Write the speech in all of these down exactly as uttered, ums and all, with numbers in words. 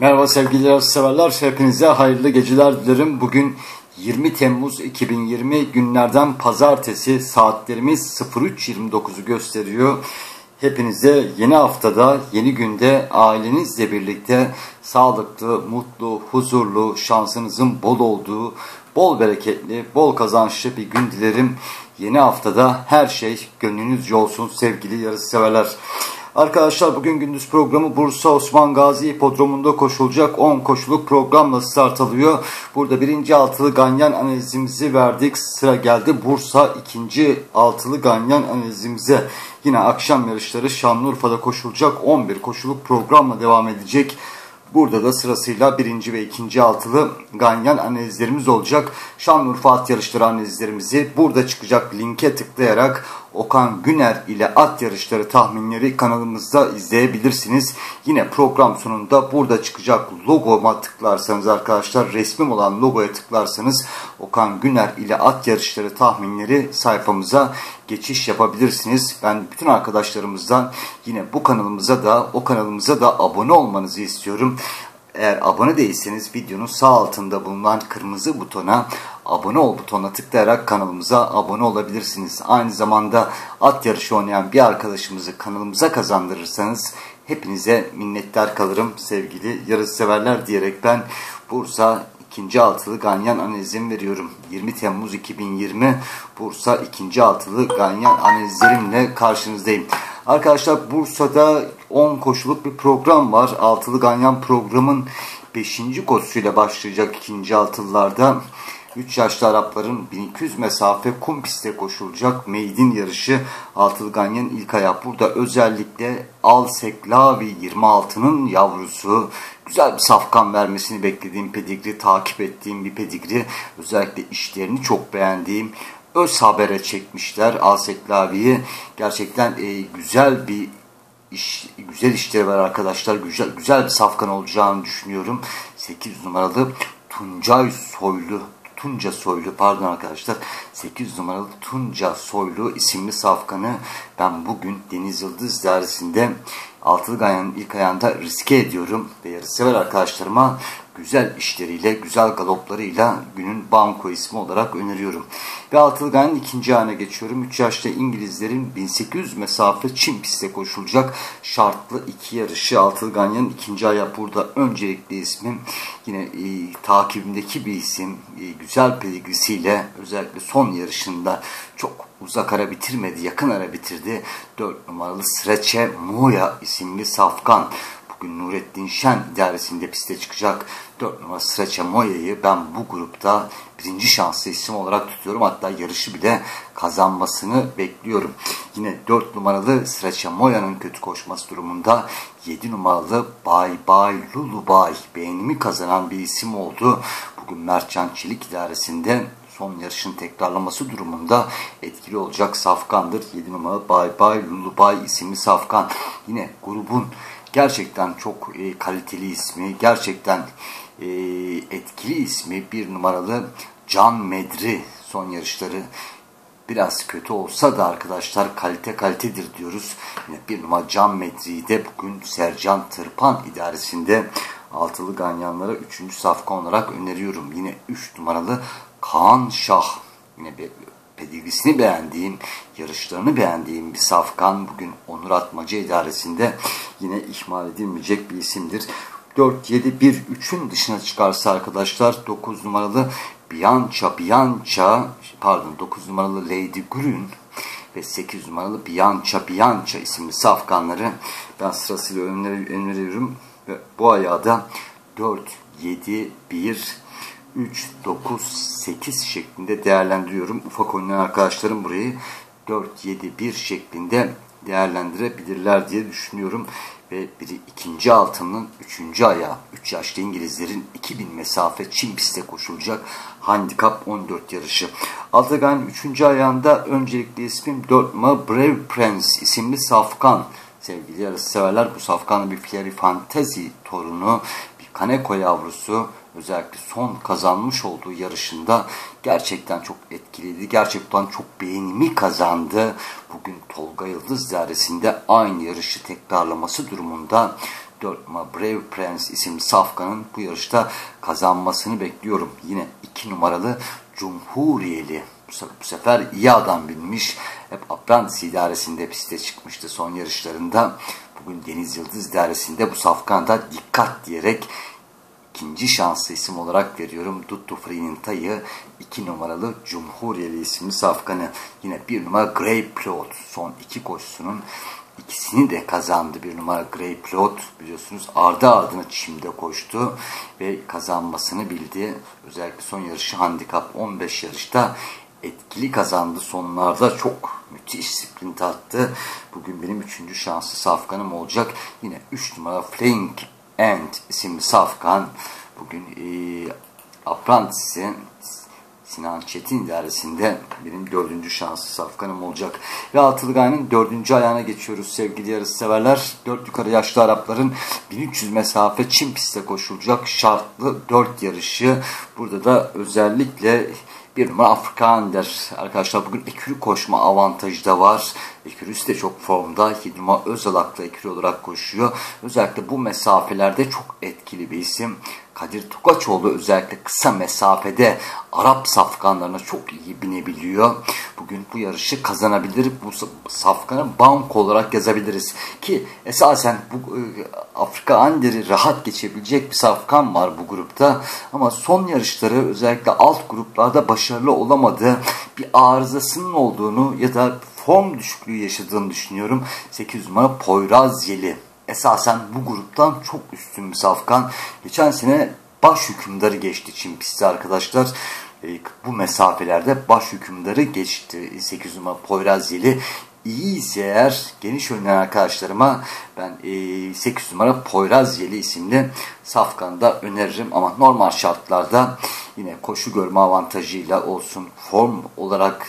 Merhaba sevgili yarışseverler, hepinize hayırlı geceler dilerim. Bugün yirmi Temmuz iki bin yirmi, günlerden pazartesi, saatlerimiz sıfır üç yirmi dokuzu gösteriyor. Hepinize yeni haftada, yeni günde ailenizle birlikte sağlıklı, mutlu, huzurlu, şansınızın bol olduğu, bol bereketli, bol kazançlı bir gün dilerim. Yeni haftada her şey gönlünüzce olsun sevgili yarışseverler. Arkadaşlar, bugün gündüz programı Bursa Osman Gazi Hipodromu'nda koşulacak on koşuluk programla start alıyor. Burada birinci altılı ganyan analizimizi verdik. Sıra geldi Bursa ikinci altılı ganyan analizimize. Yine akşam yarışları Şanlıurfa'da koşulacak on bir koşuluk programla devam edecek. Burada da sırasıyla birinci ve ikinci altılı ganyan analizlerimiz olacak. Şanlıurfa at yarışları analizlerimizi burada çıkacak linke tıklayarak Okan Güner ile at yarışları tahminleri kanalımızda izleyebilirsiniz. Yine program sonunda burada çıkacak logoma tıklarsanız arkadaşlar, resmim olan logoya tıklarsanız Okan Güner ile at yarışları tahminleri sayfamıza geçiş yapabilirsiniz. Ben bütün arkadaşlarımızdan yine bu kanalımıza da o kanalımıza da abone olmanızı istiyorum. Eğer abone değilseniz videonun sağ altında bulunan kırmızı butona, abone ol butonuna tıklayarak kanalımıza abone olabilirsiniz. Aynı zamanda at yarışı oynayan bir arkadaşımızı kanalımıza kazandırırsanız hepinize minnettar kalırım sevgili yarışseverler diyerek ben Bursa ikinci altılı ganyan analizimi veriyorum. yirmi Temmuz iki bin yirmi Bursa ikinci altılı ganyan analizlerimle karşınızdayım. Arkadaşlar, Bursa'da on koşuluk bir program var. Altılı ganyan programın beşinci koşusuyla başlayacak ikinci altılılarda. üç yaşlı Arapların bin iki yüz mesafe kum pistte koşulacak meydin yarışı altılı ganyan ilk ayağı. Burada özellikle Al Seklavi yirmi altının yavrusu, güzel bir safkan vermesini beklediğim pedigri, takip ettiğim bir pedigri, özellikle işlerini çok beğendiğim Öz Haber'e çekmişler Al Seklavi'yi. Gerçekten e, güzel bir İş, güzel işleri var arkadaşlar. Güzel güzel bir safkan olacağını düşünüyorum. sekiz numaralı Tunca Soylu. Tunca Soylu pardon arkadaşlar. sekiz numaralı Tunca Soylu isimli safkanı ben bugün Deniz Yıldız dersinde altılı ganyanın ilk ayağında riske ediyorum. Ve yarışsever arkadaşlarıma güzel işleriyle, güzel galoplarıyla günün banko ismi olarak öneriyorum. Ve altılı ganyanın ikinci ayağına geçiyorum. üç yaşlı İngilizlerin bin sekiz yüz mesafe çim pistte koşulacak şartlı iki yarışı altılı ganyanın ikinci ayağı. Burada öncelikli ismim yine e, takibimdeki bir isim. E, güzel pedigrisiyle özellikle son yarışında çok uzak ara bitirmedi, yakın ara bitirdi. dört numaralı Sreçe Moya isimli safkan. Bugün Nurettin Şen idaresinde piste çıkacak dört numara Sreçe Moya'yı ben bu grupta birinci şanslı isim olarak tutuyorum. Hatta yarışı bile kazanmasını bekliyorum. Yine dört numaralı Sreçe Moya'nın kötü koşması durumunda yedi numaralı Bay Bay Lulubay beğenimi kazanan bir isim oldu. Bugün Mertcan Çelik idaresinde son yarışın tekrarlaması durumunda etkili olacak safkandır. yedi numaralı Bay Bay Lulubay isimli safkan. Yine grubun gerçekten çok e, kaliteli ismi, gerçekten e, etkili ismi bir numaralı Can Medri. Son yarışları biraz kötü olsa da arkadaşlar kalite kalitedir diyoruz. Yine bir numaralı Can Medri'yi de bugün Sercan Tırpan idaresinde altılı ganyanlara üçüncü safkan olarak öneriyorum. Yine üç numaralı Kaan Şah. Yine bir pedigrisini beğendiğim, yarışlarını beğendiğim bir safkan. Bugün Onur Atmaca idaresinde yine ihmal edilmeyecek bir isimdir. dört, yedi, bir, üçün dışına çıkarsa arkadaşlar dokuz numaralı Bianca Bianca, pardon dokuz numaralı Lady Grün ve sekiz numaralı Bianca Bianca isimli safkanları ben sırasıyla öneriyorum. Ve bu ayağı da dört, yedi, bir, üç, dokuz, sekiz şeklinde değerlendiriyorum. Ufak oynayan arkadaşlarım burayı dört, yedi, bir şeklinde değerlendirebilirler diye düşünüyorum. Ve biri ikinci altının üçüncü ayağı. üç yaşlı İngilizlerin iki bin mesafe çim pistte koşulacak handikap on dört yarışı. Altılı ganyanın üçüncü ayağında öncelikli ismim dört numaralı Brave Prince isimli safkan. Sevgili yarışseverler, bu safkanın bir Fieri Fantezi torunu, bir Kaneko yavrusu. Özellikle son kazanmış olduğu yarışında gerçekten çok etkiliydi. Gerçekten çok beğenimi kazandı. Bugün Tolga Yıldız idaresinde aynı yarışı tekrarlaması durumunda Brave Prince isimli safkanın bu yarışta kazanmasını bekliyorum. Yine iki numaralı Cumhuriyeli. Bu sefer iyi adam binmiş. Hep Aprant'si idaresinde piste çıkmıştı son yarışlarında. Bugün Deniz Yıldız idaresinde bu safkanda dikkat diyerek ikinci şanslı isim olarak veriyorum. Dutu Free'nin tayı iki numaralı Cumhuriyeli isimli safkanı. Yine bir numara Grey Plot. Son iki koşusunun İkisini de kazandı. Bir numara Grey Plot biliyorsunuz ardı ardına çimde koştu ve kazanmasını bildi. Özellikle son yarışı handikap on beş yarışta etkili kazandı. Sonlarda çok müthiş sprint attı. Bugün benim üçüncü şanslı safkanım olacak. Yine üç numara Flank End isimli safkan. Bugün e, Aprant'sin Sinan Çetin idaresinde benim dördüncü şanslı safkanım olacak. Ve altılı gayenin dördüncü ayağına geçiyoruz sevgili yarış severler. Dört yukarı yaşlı Arapların bin üç yüz mesafe çim pistte koşulacak şartlı dört yarışı. Burada da özellikle bir numara Afrikander. Arkadaşlar bugün ekürü koşma avantajı da var. Ekürüsü de çok formda. yedi numara Özalak'la ekürü olarak koşuyor. Özellikle bu mesafelerde çok etkili bir isim. Kadir Tukaçoğlu özellikle kısa mesafede Arap safkanlarına çok iyi binebiliyor. Bugün bu yarışı kazanabilir. Bu safkanı banko olarak yazabiliriz. Ki esasen bu Afrika Ander'i rahat geçebilecek bir safkan var bu grupta. Ama son yarışları özellikle alt gruplarda başarılı olamadı. Bir arızasının olduğunu ya da form düşüklüğü yaşadığını düşünüyorum. sekiz numara Poyraz Yeli. Esasen bu gruptan çok üstün bir safkan. Geçen sene baş hükümdarı geçti çim pisti arkadaşlar. E, bu mesafelerde baş hükümdarı geçti. sekiz numara Poyraz Yeli. İyiyse eğer geniş önlen arkadaşlarıma ben e, sekiz numara Poyraz Yeli isimli safkanı da öneririm. Ama normal şartlarda yine koşu görme avantajıyla olsun form olarak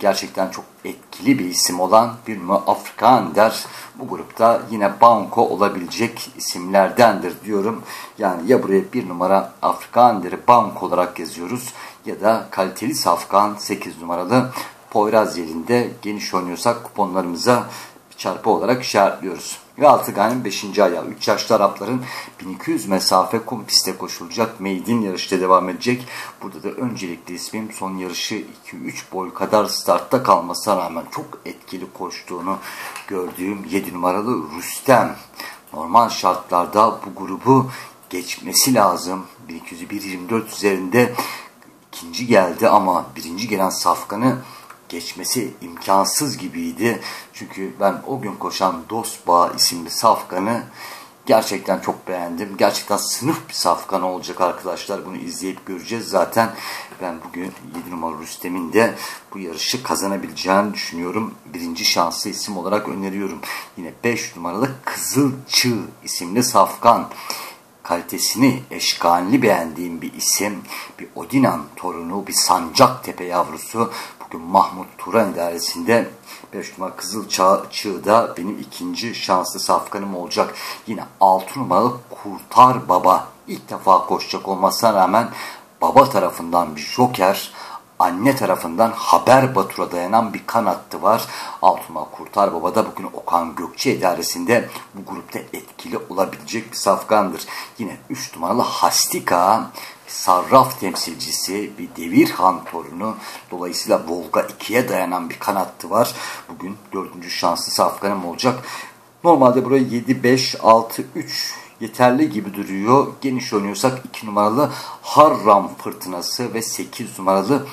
gerçekten çok etkili bir isim olan bir Afrikander bu grupta yine banko olabilecek isimlerdendir diyorum. Yani ya buraya bir numara Afrikander'i banko olarak yazıyoruz ya da kaliteli safkan sekiz numaralı Poyraz Yeli'nde geniş oynuyorsak kuponlarımıza çarpı olarak işaretliyoruz. Ve altıgayenin beşinci ayağı üç yaşlı Arapların bin iki yüz mesafe kum pistte koşulacak meydin yarışta devam edecek. Burada da öncelikli ismim son yarışı iki üç boy kadar startta kalmasına rağmen çok etkili koştuğunu gördüğüm yedi numaralı Rüstem. Normal şartlarda bu grubu geçmesi lazım. bin iki yüz bir yirmi dört üzerinde ikinci geldi ama birinci gelen safkanı geçmesi imkansız gibiydi. Çünkü ben o gün koşan Dostbağ isimli safkanı gerçekten çok beğendim. Gerçekten sınıf bir safkan olacak arkadaşlar. Bunu izleyip göreceğiz zaten. Ben bugün yedi numara Rüstem'in de bu yarışı kazanabileceğini düşünüyorum. Birinci şanslı isim olarak öneriyorum. Yine beş numaralı Kızılçığ isimli safkan. Kalitesini eşkanlı beğendiğim bir isim. Bir Odinan torunu, bir Sancaktepe yavrusu. Mahmut Turan idaresinde beş numara Kızılçığ'da benim ikinci şanslı safkanım olacak. Yine altı numaralı Kurtar Baba. İlk defa koşacak olmasına rağmen baba tarafından bir joker, anne tarafından Haber Batur'a dayanan bir kanattı var. altı numaralı Kurtar Baba da bugün Okan Gökçe idaresinde bu grupta etkili olabilecek bir safkandır. Yine üç numaralı Hastika. Sarraf temsilcisi, bir Devirhan torunu, dolayısıyla Volga ikiye dayanan bir kanattı var. Bugün dördüncü şanslı safkanım olacak. Normalde buraya yedi beş altı üç yeterli gibi duruyor. Geniş oynuyorsak iki numaralı Harram Fırtınası ve sekiz numaralı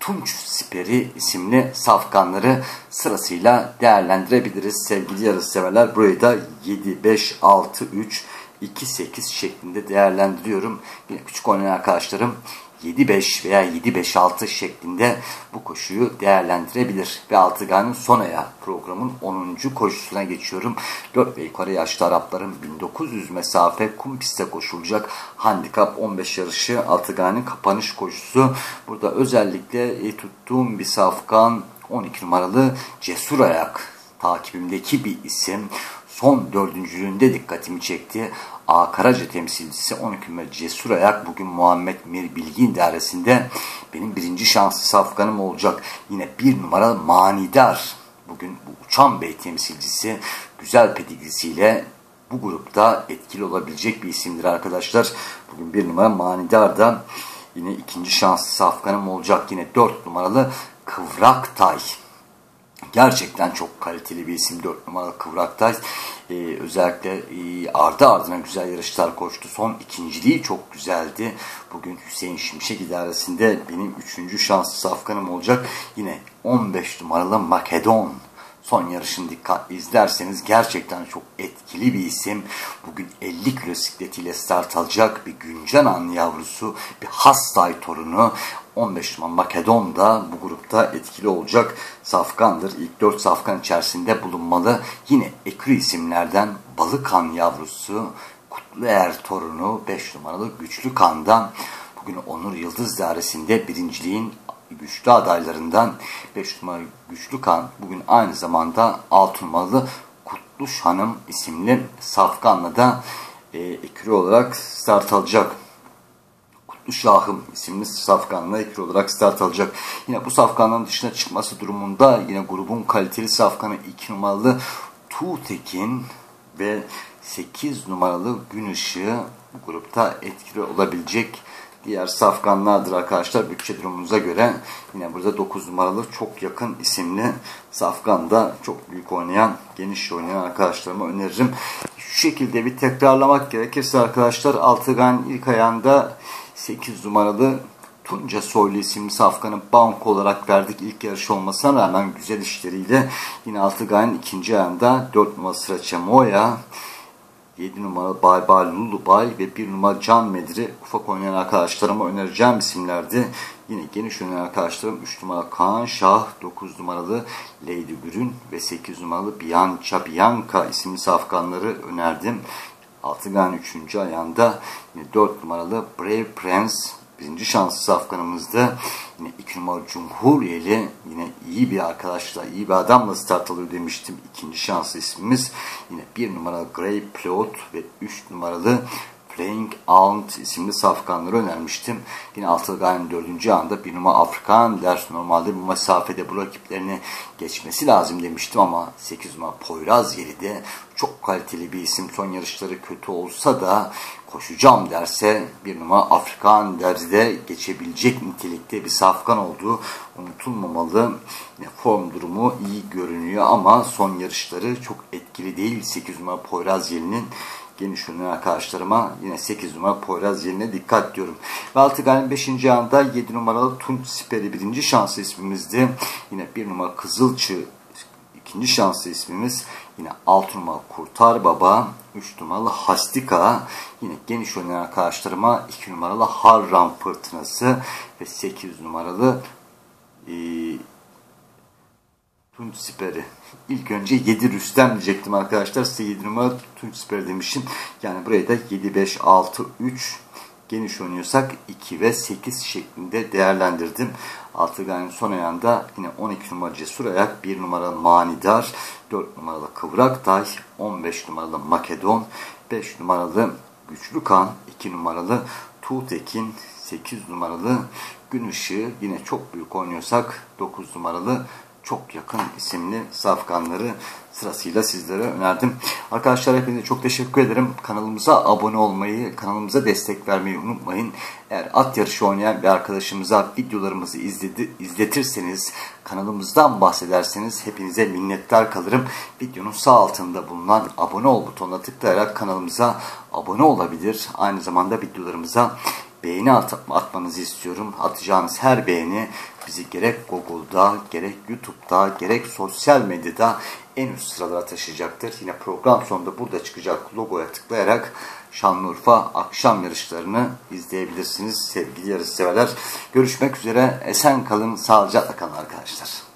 Tunç Siperi isimli safkanları sırasıyla değerlendirebiliriz. Sevgili yarışseverler, burayı da yedi beş altı üç iki sekiz şeklinde değerlendiriyorum. Yine küçük oynayan arkadaşlarım yedi beş veya yedi beş altı şeklinde bu koşuyu değerlendirebilir. Ve altıganın son ayağı programın onuncu koşusuna geçiyorum. dört ve yukarı yaşlı Arapların bin dokuz yüz mesafe kum pistte koşulacak handikap on beş yarışı altıganın kapanış koşusu. Burada özellikle tuttuğum bir safkan on iki numaralı Cesur Ayak. Takibimdeki bir isim. Son dördüncülüğünde dikkatimi çekti. A. Karaca temsilcisi on iki numaralı Cesur Ayak bugün Muhammed Mir Bilgin idaresinde benim birinci şanslı safkanım olacak. Yine bir numaralı Manidar. Bugün bu Uçan Bey temsilcisi güzel pedigrisiyle bu grupta etkili olabilecek bir isimdir arkadaşlar. Bugün bir numara Manidar'da yine ikinci şanslı Afgan'ım olacak. Yine dört numaralı Kıvraktay. Gerçekten çok kaliteli bir isim dört numaralı Kıvraktay. Ee, özellikle e, ardı ardına güzel yarışlar koştu. Son ikinciliği çok güzeldi. Bugün Hüseyin Şimşek idaresinde benim üçüncü şanslı safkanım olacak. Yine on beş numaralı Makedon. Son yarışını dikkatli izlerseniz gerçekten çok etkili bir isim. Bugün elli kilo sikletiyle start alacak bir Güncananlı yavrusu, bir Hastay torunu. on beş numaralı Makedon da bu grupta etkili olacak safkandır. İlk dört safkan içerisinde bulunmalı. Yine ekri isimlerden Balıkan yavrusu, Kutluer torunu, beş numaralı Güçlü Kan'dan. Bugün Onur Yıldız dairesinde birinciliğin güçlü adaylarından beş numaralı Güçlü Kan, bugün aynı zamanda altı numaralı Kutluş Hanım isimli safkanla da e, ekürü olarak start alacak. Kutlu Şahım isimli safkanla ekürü olarak start alacak. Yine bu safkanların dışına çıkması durumunda yine grubun kaliteli safkanı iki numaralı Tuğtekin ve sekiz numaralı Gün Işığı bu grupta etkili olabilecek diğer safkanlardır arkadaşlar. Bütçe durumunuza göre yine burada dokuz numaralı Çok Yakın isimli safkanda çok büyük oynayan, geniş oynayan arkadaşlarıma öneririm. Şu şekilde bir tekrarlamak gerekirse arkadaşlar, altıgan ilk ayağında sekiz numaralı Tunca Soylu isimli safkanı banko olarak verdik. İlk yarış olmasına rağmen güzel işleriyle yine altıganın ikinci ayağında dört numaralı Sıraça Moya, yedi numaralı Bay Bay Lulubay ve bir numaralı Can Medri ufak oynayan arkadaşlarıma önereceğim isimlerdi. Yine geniş oynayan arkadaşlarım üç numaralı Kaan Şah, dokuz numaralı Lady Gürün ve sekiz numaralı Bianca Bianca isimli safkanları önerdim. Altıgan üçüncü ayağında yine dört numaralı Brave Prince birinci şanslı safkanımızda. Yine iki numaralı Cumhuriyeli, yine iyi bir arkadaşla, iyi bir adamla start alıyor demiştim. İkinci şanslı ismimiz. Yine bir numaralı Grey Plot ve üç numaralı Flying Aunt isimli safkanları önermiştim. Yine altıganın dördüncü anda bir numara Afrikan ders normalde bu mesafede bu rakiplerini geçmesi lazım demiştim ama sekiz numara Poyraz Yeli de çok kaliteli bir isim. Son yarışları kötü olsa da koşacağım derse bir numara Afrikan derzide geçebilecek nitelikte bir safkan olduğu unutulmamalı. Yine form durumu iyi görünüyor ama son yarışları çok etkili değil. sekiz numara Poyraz Yeli'nin geniş oynayan arkadaşlarıma yine sekiz numara Poyraz Yeli'ne dikkat diyorum. Ve altıganın beşinci anda yedi numaralı Tunç Siper'i birinci şanslı ismimizdi. Yine bir numara Kızılçı ikinci şanslı ismimiz. Yine altı numaralı Kurtar Baba, üç numaralı Hastika, yine geniş oynayan arkadaşlarıma iki numaralı Harran Fırtınası ve sekiz numaralı e, Tunç Siper'i. İlk önce yedi Rüstem diyecektim arkadaşlar. Size yedi numaralı Tunç Siper demişim. Yani buraya da yedi, beş, altı, üç geniş oynuyorsak iki ve sekiz şeklinde değerlendirdim. Altıganın son ayağında yine on iki numaralı Cesur Ayak, bir numaralı Manidar, dört numaralı Kıvraktay, on beş numaralı Makedon, beş numaralı Güçlü Kan, iki numaralı Tuğtekin, sekiz numaralı Gün Işığı, yine çok büyük oynuyorsak dokuz numaralı Çok Yakın isimli safkanları sırasıyla sizlere önerdim. Arkadaşlar hepinize çok teşekkür ederim. Kanalımıza abone olmayı, kanalımıza destek vermeyi unutmayın. Eğer at yarışı oynayan bir arkadaşımıza videolarımızı izledi, izletirseniz, kanalımızdan bahsederseniz hepinize minnettar kalırım. Videonun sağ altında bulunan abone ol butonuna tıklayarak kanalımıza abone olabilir. Aynı zamanda videolarımıza beğeni at atmanızı istiyorum. Atacağınız her beğeni bizi gerek Google'da, gerek YouTube'da, gerek sosyal medyada en üst sıralara taşıyacaktır. Yine program sonunda burada çıkacak logoya tıklayarak Şanlıurfa akşam yarışlarını izleyebilirsiniz sevgili yarışseverler. Görüşmek üzere. Esen kalın, sağlıcakla kalın arkadaşlar.